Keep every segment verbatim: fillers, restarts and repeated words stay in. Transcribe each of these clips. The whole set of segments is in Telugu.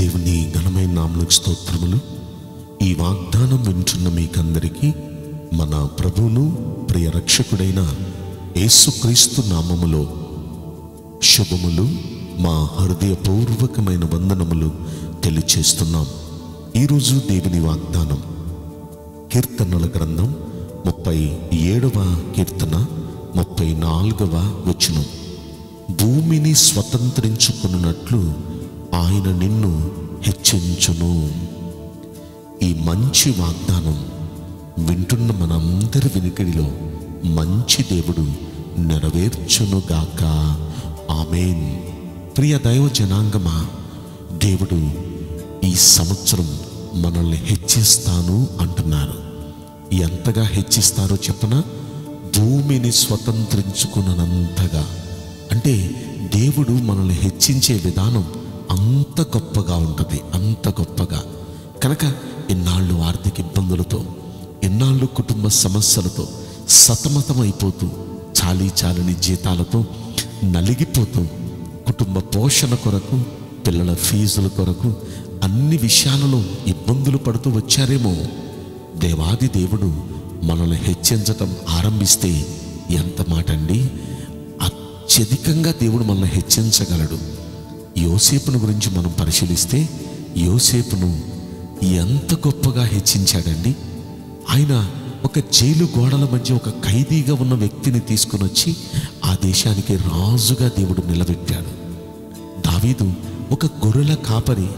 దేవుని ఘనమైన నామమునకు స్తోత్రములు। ఈ వాగ్దానం వింటున్న మీకందరికీ మన ప్రభువును ప్రియ రక్షకుడైన యేసుక్రీస్తు నామములో శుభములు, మా హృదయపూర్వకమైన వందనములు తెలియజేస్తున్నాం। ఈరోజు దేవుని వాగ్దానం కీర్తనల గ్రంథం ముప్పై ఏడవ కీర్తన ముప్పై నాలుగవ వచనం, భూమిని స్వతంత్రించుకున్నట్లు ఆయన నిన్ను హెచ్చించును। ఈ మంచి వాగ్దానం వింటున్న మనందరి వెనుకడిలో మంచి దేవుడు నెరవేర్చునుగాక, ఆమెన్। ప్రియ దైవ జనాంగమా, దేవుడు ఈ సంవత్సరం మనల్ని హెచ్చిస్తాను అంటున్నారు। ఎంతగా హెచ్చిస్తారో చెప్పన, భూమిని స్వతంత్రించుకున్నంతగా। అంటే దేవుడు మనల్ని హెచ్చించే విధానం అంత గొప్పగా ఉంటుంది, అంత గొప్పగా। కనుక ఎన్నాళ్ళు ఆర్థిక ఇబ్బందులతో, ఎన్నాళ్ళు కుటుంబ సమస్యలతో సతమతమైపోతూ, చాలీ చాలని జీతాలతో నలిగిపోతూ, కుటుంబ పోషణ కొరకు, పిల్లల ఫీజుల కొరకు అన్ని విషయాలలో ఇబ్బందులు పడుతూ వచ్చారేమో, దేవాది దేవుడు మనల్ని హెచ్చించటం ఆరంభిస్తే ఎంత మాట అండి! అత్యధికంగా దేవుడు మనల్ని హెచ్చించగలడు। యోసేపును గురించి మనం పరిశీలిస్తే యోసేపును ఎంత గొప్పగా హెచ్చించాడండి! ఆయన ఒక జైలు గోడల మధ్య ఒక ఖైదీగా ఉన్న వ్యక్తిని తీసుకుని వచ్చి ఆ దేశానికి రాజుగా దేవుడు నిలబెట్టాడు। దావీదు ఒక గొర్రెల కాపరి,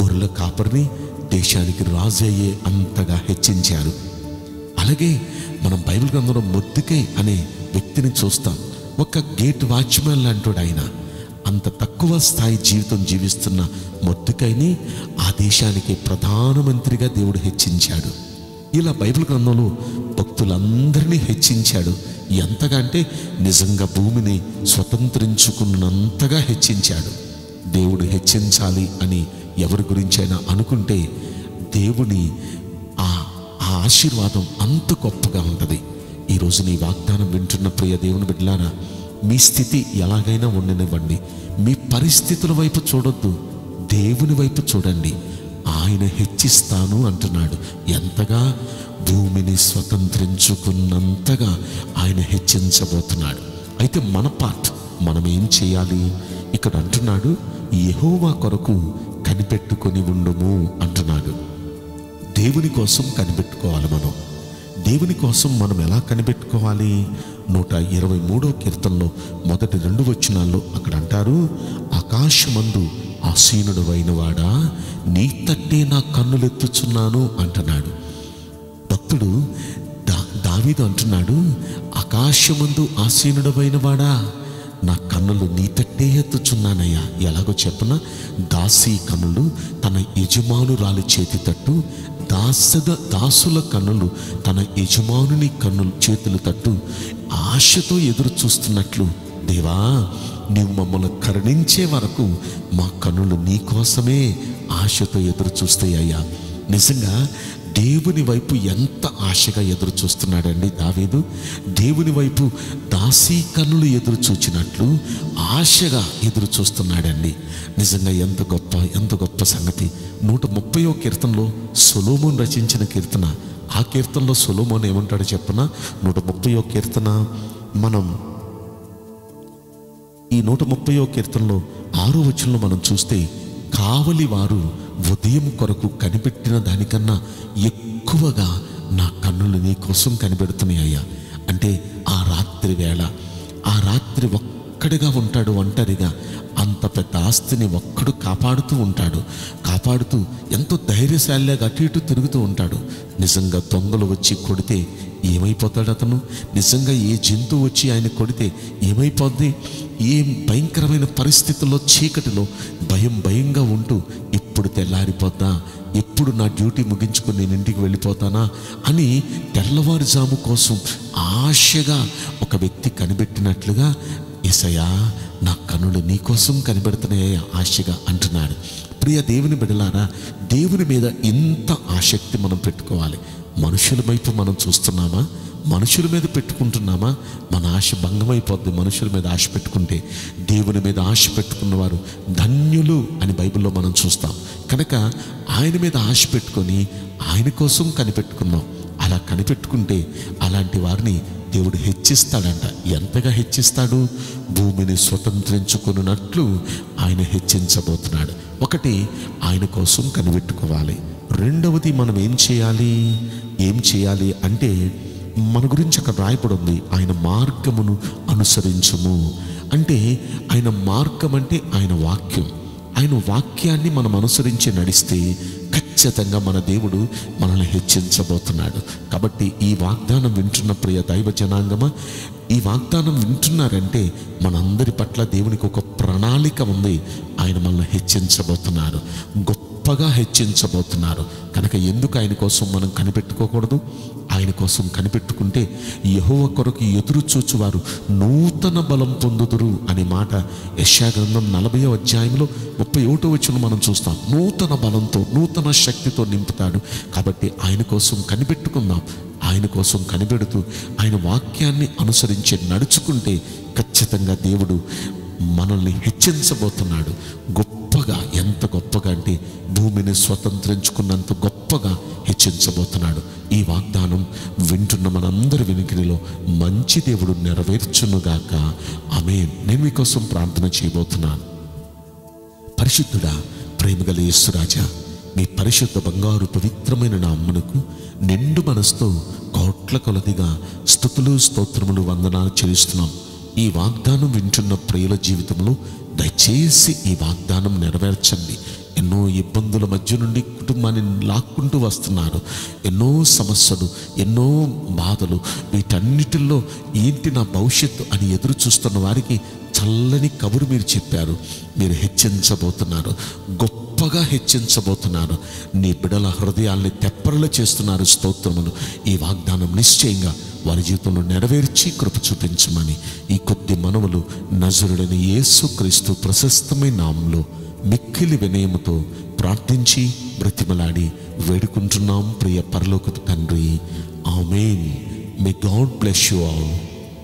గొర్రెల కాపరిని దేశానికి రాజు అయ్యే అంతగా హెచ్చించారు। అలాగే మనం బైబిల్ గ్రంథంలో మొద్దుకై అనే వ్యక్తిని చూస్తాం, ఒక గేట్ వాచ్మెన్ లాంటోడు ఆయన। అంత తక్కువ స్థాయి జీవితం జీవిస్తున్న మొద్దుకైని ఆ దేశానికి ప్రధానమంత్రిగా దేవుడు హెచ్చించాడు। ఇలా బైబిల్ గ్రంథంలో భక్తులందరినీ హెచ్చించాడు। ఎంతగా అంటే నిజంగా భూమిని స్వతంత్రించుకున్నంతగా హెచ్చించాడు। దేవుడు హెచ్చించాలి అని ఎవరి గురించైనా అనుకుంటే దేవుని ఆ ఆశీర్వాదం అంత గొప్పగా ఉంటుంది। ఈరోజు నీ వాగ్దానం వింటున్న ప్రియ దేవుని బిడ్డలారా, మీ స్థితి ఎలాగైనా ఉండనివ్వండి, మీ పరిస్థితుల వైపు చూడొద్దు, దేవుని వైపు చూడండి। ఆయన హెచ్చిస్తాను అంటున్నాడు। ఎంతగా? భూమిని స్వతంత్రించుకున్నంతగా ఆయన హెచ్చించబోతున్నాడు। అయితే మన పార్ట్ మనం ఏం చేయాలి? ఇక్కడ అంటున్నాడు, యెహోవా కొరకు కనిపెట్టుకొని ఉండుము అంటున్నాడు। దేవుని కోసం కనిపెట్టుకోవాలి మనం। దేవుని కోసం మనం ఎలా కనిపెట్టుకోవాలి? నూట ఇరవై మూడో కీర్తనలో మొదటి రెండు వచనాల్లో అక్కడ అంటారు, ఆకాశమందు ఆసీనుడు అయినవాడా, నీ తట్టే నా కన్నులెత్తుచున్నాను అంటున్నాడు భక్తుడు దా దావీదు అంటున్నాడు, ఆకాశమందు ఆసీనుడు అయినవాడా, నా కన్నులు నీ తట్టే ఎత్తుచున్నానయ్యా। ఎలాగో చెప్పన, దాసి కన్నులు తన యజమానురాలి చేతి తట్టు, దాసద దాసుల కన్నులు తన యజమానుని కన్నులు చేతులు తట్టు ఆశతో ఎదురు చూస్తున్నట్లు, దేవా నీవు మమ్మల్ని కరుణించే వరకు మా కన్నులు నీ కోసమే ఆశతో ఎదురు చూస్తాయ్యా। నిజంగా దేవుని వైపు ఎంత ఆశగా ఎదురు చూస్తున్నాడండి దావీదు! దేవుని వైపు దాసి కన్నులు ఎదురు చూచినట్లు ఆశగా ఎదురు చూస్తున్నాడండి। నిజంగా ఎంత గొప్ప, ఎంత గొప్ప సంగతి! నూట ముప్పయో కీర్తనలో సొలోమోను రచించిన కీర్తన, ఆ కీర్తనలో సొలోమోను ఏమంటాడో చెప్పనా? నూట ముప్పయో కీర్తన మనం ఈ నూట ముప్పయో కీర్తనలో ఆరో వచనంలో మనం చూస్తే, కావలి వారు ఉదయం కొరకు కనిపెట్టిన దానికన్నా ఎక్కువగా నా కన్నులు నీ కోసం కనిపెడుతున్నాయ్యా। అంటే ఆ రాత్రి వేళ, ఆ రాత్రి ఒక్కడిగా ఉంటాడు, ఒంటరిగా, అంత పెద్ద ఆస్తిని ఒక్కడు కాపాడుతూ ఉంటాడు, కాపాడుతూ ఎంతో ధైర్యశాలిగా అటు ఇటు తిరుగుతూ ఉంటాడు। నిజంగా దొంగలు వచ్చి కొడితే ఏమైపోతాడు అతను? నిజంగా ఏ జంతువు వచ్చి ఆయన కొడితే ఏమైపోద్ది? ఏం భయంకరమైన పరిస్థితుల్లో, చీకటిలో, భయం భయంగా ఉంటూ ఎప్పుడు తెల్లారిపోతా, ఎప్పుడు నా డ్యూటీ ముగించుకొని నేను ఇంటికి వెళ్ళిపోతానా అని తెల్లవారుజాము కోసం ఆశగా ఒక వ్యక్తి కనిపెట్టినట్లుగా, యేసయ్యా నా కన్నులు నీకోసం కనిపెడుతున్నాయ్యా ఆశగా అంటున్నాడు। ప్రియ దేవుని బిడ్డలారా దేవుని మీద ఇంత ఆసక్తి మనం పెట్టుకోవాలి. మనుషుల వైపు మనం చూస్తున్నామా? మనుషుల మీద పెట్టుకుంటున్నామా? మన ఆశ భంగమైపోద్ది మనుషుల మీద ఆశ పెట్టుకుంటే. దేవుని మీద ఆశ పెట్టుకున్నవారు ధన్యులు అని బైబిల్లో మనం చూస్తాం. కనుక ఆయన మీద ఆశ పెట్టుకొని ఆయన కోసం కనిపెట్టుకున్నాం. అలా కనిపెట్టుకుంటే అలాంటి వారిని దేవుడు హెచ్చిస్తాడంట. ఎంతగా హెచ్చిస్తాడు? భూమిని స్వతంత్రించుకున్నట్లు ఆయన హెచ్చించబోతున్నాడు. ఒకటి, ఆయన కోసం కనిపెట్టుకోవాలి. రెండవది, మనం ఏం చేయాలి? ఏం చేయాలి అంటే మన గురించి అక్కడ రాయబడి ఉంది, ఆయన మార్గమును అనుసరించుము అంటే. ఆయన మార్గం అంటే ఆయన వాక్యం. ఆయన వాక్యాన్ని మనం అనుసరించి నడిస్తే ఖచ్చితంగా మన దేవుడు మనల్ని హెచ్చించబోతున్నాడు. కాబట్టి ఈ వాగ్దానం వింటున్న ప్రియ దైవ జనాంగమా, ఈ వాగ్దానం వింటున్నారంటే మనందరి పట్ల దేవునికి ఒక ప్రణాళిక ఉంది. ఆయన మనల్ని హెచ్చించబోతున్నారు, గొప్పగా హెచ్చించబోతున్నారు. కనుక ఎందుకు ఆయన కోసం మనం కనిపెట్టుకోకూడదు? ఆయన కోసం కనిపెట్టుకుంటే యెహోవా కొరకు ఎదురు చూచువారు నూతన బలం పొందుదురు అనే మాట యెషయా గ్రంథం నలభైవ అధ్యాయంలో ముప్పై ఒకటో వచనం మనం చూస్తాం. నూతన బలంతో నూతన శక్తితో నింపుతాడు. కాబట్టి ఆయన కోసం కనిపెట్టుకుందాం. ఆయన కోసం కనిపెడుతూ ఆయన వాక్యాన్ని అనుసరించి నడుచుకుంటే ఖచ్చితంగా దేవుడు మనల్ని హెచ్చించబోతున్నాడు గొప్పగా. ఎంత గొప్పగా అంటే భూమిని స్వతంత్రించుకున్నంత గొప్పగా హెచ్చించబోతున్నాడు. ఈ వాగ్దానం వింటున్న మనందరి వెనుకలో మంచి దేవుడు నెరవేర్చునుగాక. ఆమేన్. నేను మీకోసం ప్రార్థన చేయబోతున్నాను. పరిశుద్ధుడా, ప్రేమగల యేసురాజా, మీ పరిశుద్ధ బంగారు పవిత్రమైన నామమునకు నిండు మనసుతో కోట్ల కొలదిగా స్తుతులు స్తోత్రములు వందనాలు చెల్లిస్తున్నాం. ఈ వాగ్దానం వింటున్న ప్రియుల జీవితంలో దయచేసి ఈ వాగ్దానం నెరవేర్చండి. ఎన్నో ఇబ్బందుల మధ్య నుండి కుటుంబాన్ని లాక్కుంటూ వస్తున్నారు. ఎన్నో సమస్యలు, ఎన్నో బాధలు, వీటన్నిటిల్లో ఏంటి నా భవిష్యత్తు అని ఎదురు చూస్తున్న వారికి చల్లని కబురు మీరు చెప్పారు. మీరు హెచ్చించబోతున్నారు, గొప్పగా హెచ్చించబోతున్నారు. నీ బిడల హృదయాల్ని తెప్పరలు చేస్తున్నారు. స్తోత్రములు. ఈ వాగ్దానం నిశ్చయంగా వారి జీవితంలో నెరవేర్చి కృప చూపించమని ఈ కొద్ది మనవులు నజరుడైన యేసుక్రీస్తు ప్రశస్తమైన నామములో మిక్కిలి వినయముతో ప్రార్థించి బ్రతిమలాడి వేడుకుంటున్నాం ప్రియ పరలోకపు తండ్రి. ఆమేన్. May God bless you all.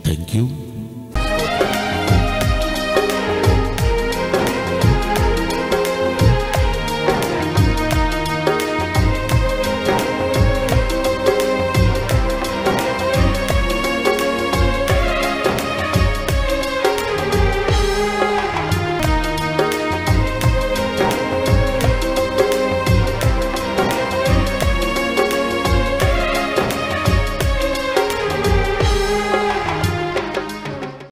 Thank you.